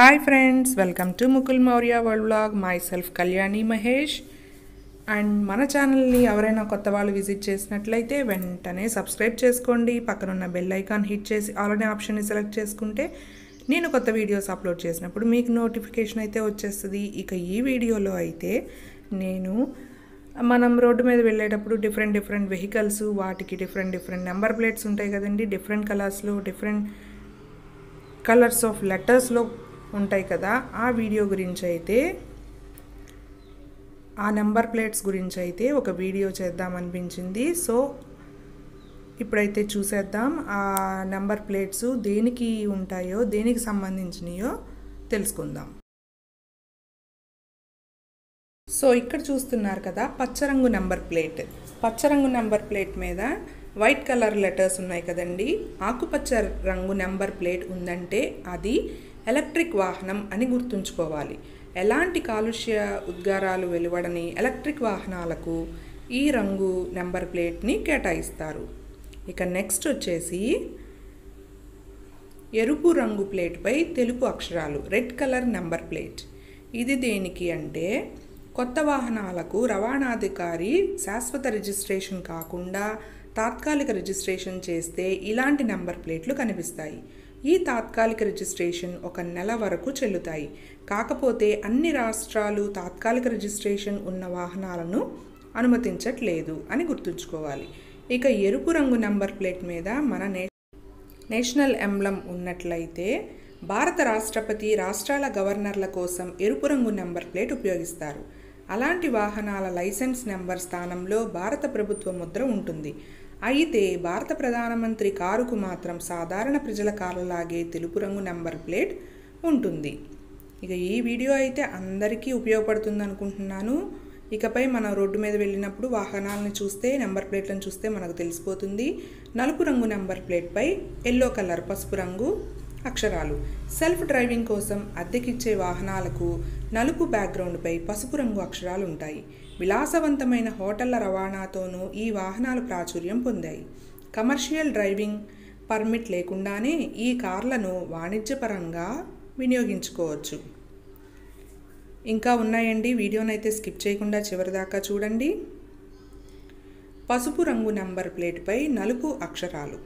Hi friends, welcome to Mukul Mourya World Vlog. Myself Kalyani Mahesh and mana channel ni evaraina kotta vaalu visit chesinatlayite ventane subscribe cheskondi, pakkana unna bell icon hit chesi all ane option ni select cheskunte nenu kotta videos upload chesinappudu meeku notification aithe vachestadi. Ika ee video lo aithe nenu మనం రోడ్డు మీద వెళ్ళేటప్పుడు different vehicles వాటికి different number plates ఉంటాయి కదండి, different కలర్స్లో different colours of లెటర్స్లో ఉంటాయి కదా. ఆ వీడియో గురించి అయితే ఆ నెంబర్ ప్లేట్స్ గురించి అయితే ఒక వీడియో చేద్దాం అనిపించింది. సో ఇప్పుడైతే చూసేద్దాం ఆ నెంబర్ ప్లేట్స్ దేనికి ఉంటాయో దేనికి సంబంధించినయో తెలుసుకుందాం. సో ఇక్కడ చూస్తున్నారు కదా పచ్చరంగు నెంబర్ ప్లేట్. పచ్చరంగు నెంబర్ ప్లేట్ మీద వైట్ కలర్ లెటర్స్ ఉన్నాయి కదండి. ఆకుపచ్చ రంగు నెంబర్ ప్లేట్ ఉందంటే అది ఎలక్ట్రిక్ వాహనం అని గుర్తుంచుకోవాలి. ఎలాంటి కాలుష్య ఉద్గారాలు వెలువడని ఎలక్ట్రిక్ వాహనాలకు ఈ రంగు నెంబర్ ప్లేట్ని కేటాయిస్తారు. ఇక నెక్స్ట్ వచ్చేసి ఎరుపు రంగు ప్లేట్పై తెలుపు అక్షరాలు రెడ్ కలర్ నెంబర్ ప్లేట్. ఇది దేనికి అంటే కొత్త వాహనాలకు రవాణాధికారి శాశ్వత రిజిస్ట్రేషన్ కాకుండా తాత్కాలిక రిజిస్ట్రేషన్ చేస్తే ఇలాంటి నెంబర్ ప్లేట్లు కనిపిస్తాయి. ఈ తాత్కాలిక రిజిస్ట్రేషన్ ఒక నెల వరకు చెల్లుతాయి. కాకపోతే అన్ని రాష్ట్రాలు తాత్కాలిక రిజిస్ట్రేషన్ ఉన్న వాహనాలను అనుమతించట్లేదు అని గుర్తుంచుకోవాలి. ఇక ఎరుపు రంగు నెంబర్ ప్లేట్ మీద మన నేషనల్ ఎంబ్లం ఉన్నట్లయితే భారత రాష్ట్రపతి రాష్ట్రాల గవర్నర్ల కోసం ఎరుపు రంగు నెంబర్ ప్లేట్ ఉపయోగిస్తారు. అలాంటి వాహనాల లైసెన్స్ నెంబర్ స్థానంలో భారత ప్రభుత్వ ముద్ర ఉంటుంది. అయితే భారత ప్రధానమంత్రి కారుకు మాత్రం సాధారణ ప్రజల కారులాగే తెలుపు రంగు నెంబర్ ప్లేట్ ఉంటుంది. ఇక ఈ వీడియో అయితే అందరికీ ఉపయోగపడుతుంది అనుకుంటున్నాను. ఇకపై మనం రోడ్డు మీద వెళ్ళినప్పుడు వాహనాలను చూస్తే నెంబర్ ప్లేట్లను చూస్తే మనకు తెలిసిపోతుంది. నలుపు రంగు నెంబర్ ప్లేట్పై ఎల్లో కలర్ పసుపు రంగు అక్షరాలు. సెల్ఫ్ డ్రైవింగ్ కోసం అద్దెకిచ్చే వాహనాలకు నలుపు బ్యాక్గ్రౌండ్పై పసుపు రంగు అక్షరాలు ఉంటాయి. విలాసవంతమైన హోటళ్ల రవాణాతోనూ ఈ వాహనాలు ప్రాచుర్యం పొందాయి. కమర్షియల్ డ్రైవింగ్ పర్మిట్ లేకుండానే ఈ కార్లను వాణిజ్యపరంగా వినియోగించుకోవచ్చు. ఇంకా ఉన్నాయండి, వీడియోనైతే స్కిప్ చేయకుండా చివరిదాకా చూడండి. పసుపు రంగు నెంబర్ ప్లేట్పై నలుపు అక్షరాలు.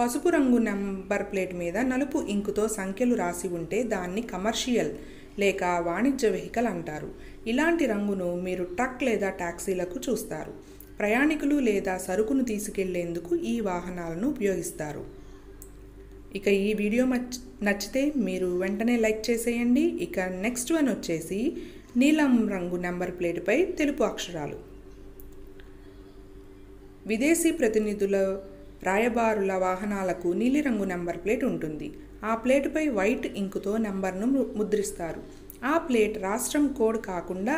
పసుపు రంగు నెంబర్ ప్లేట్ మీద నలుపు ఇంకుతో సంఖ్యలు రాసి ఉంటే దాన్ని కమర్షియల్ లేక వాణిజ్య వెహికల్ అంటారు. ఇలాంటి రంగును మీరు ట్రక్ లేదా ట్యాక్సీలకు చూస్తారు. ప్రయాణికులు లేదా సరుకును తీసుకెళ్లేందుకు ఈ వాహనాలను ఉపయోగిస్తారు. ఇక ఈ వీడియో నచ్చితే మీరు వెంటనే లైక్ చేసేయండి. ఇక నెక్స్ట్ వన్ వచ్చేసి నీలం రంగు నెంబర్ ప్లేట్పై తెలుపు అక్షరాలు. విదేశీ ప్రతినిధుల రాయబారుల వాహనాలకు నీలిరంగు నెంబర్ ప్లేట్ ఉంటుంది. ఆ ప్లేటుపై వైట్ ఇంకుతో నెంబర్ను ముద్రిస్తారు. ఆ ప్లేట్ రాష్ట్రం కోడ్ కాకుండా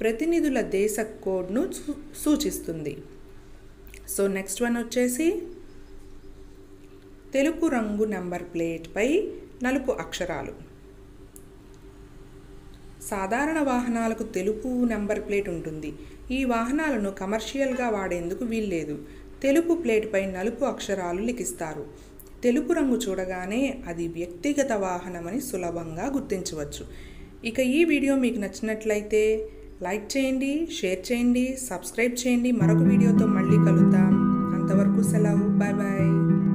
ప్రతినిధుల దేశ కోడ్ను సూచిస్తుంది. సో నెక్స్ట్ వన్ వచ్చేసి తెలుపు రంగు నెంబర్ ప్లేట్పై నలుపు అక్షరాలు. సాధారణ వాహనాలకు తెలుపు నెంబర్ ప్లేట్ ఉంటుంది. ఈ వాహనాలను కమర్షియల్గా వాడేందుకు వీల్లేదు. తెలుపు ప్లేట్పై నలుపు అక్షరాలు లిఖిస్తారు. తెలుపు రంగు చూడగానే అది వ్యక్తిగత వాహనమని సులభంగా గుర్తించవచ్చు. ఇక ఈ వీడియో మీకు నచ్చినట్లయితే లైక్ చేయండి, షేర్ చేయండి, సబ్స్క్రైబ్ చేయండి. మరొక వీడియోతో మళ్ళీ కలుద్దాం. అంతవరకు సెలవు. Bye bye.